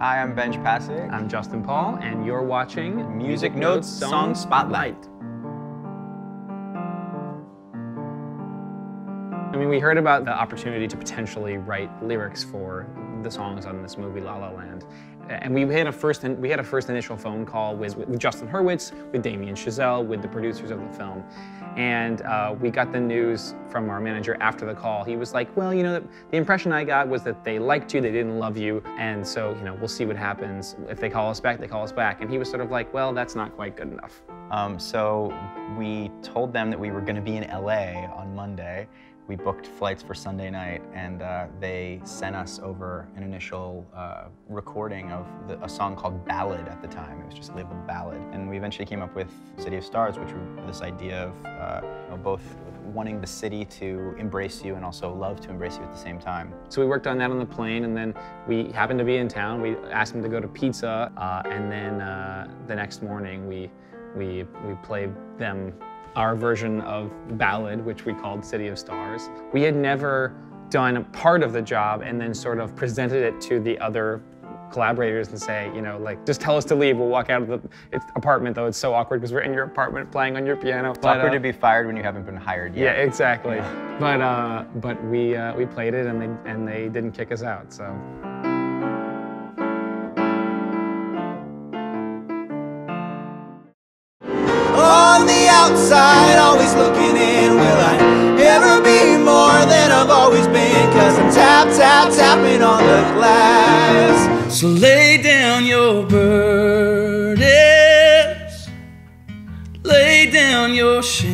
Hi, I'm Benj Pasek. I'm Justin Paul, and you're watching Music Notes Song Spotlight. I mean, we heard about the opportunity to potentially write lyrics for the songs on this movie, La La Land. And we had a first initial phone call with Justin Hurwitz, with Damien Chazelle, with the producers of the film. And we got the news from our manager after the call. He was like, well, you know, the impression I got was that they liked you, they didn't love you, and so, you know, we'll see what happens. If they call us back, they call us back. And he was sort of like, well, that's not quite good enough. So we told them that we were gonna be in LA on Monday. We booked flights for Sunday night, and they sent us over an initial recording of a song called Ballad at the time. It was just labeled Ballad. And we eventually came up with City of Stars, which was this idea of both wanting the city to embrace you and also love to embrace you at the same time. So we worked on that on the plane, and then we happened to be in town. We asked them to go to pizza, and then the next morning we played them our version of Ballad, which we called City of Stars. We had never done a part of the job and then sort of presented it to the other collaborators and say, you know, like, just tell us to leave, we'll walk out of the apartment, though it's so awkward because we're in your apartment playing on your piano. It's awkward to be fired when you haven't been hired yet. Yeah, exactly. Yeah. But we played it, and they didn't kick us out, so. Outside, always looking in. Will I ever be more than I've always been? 'Cause I'm tapping on the glass. So lay down your burdens, lay down your shame.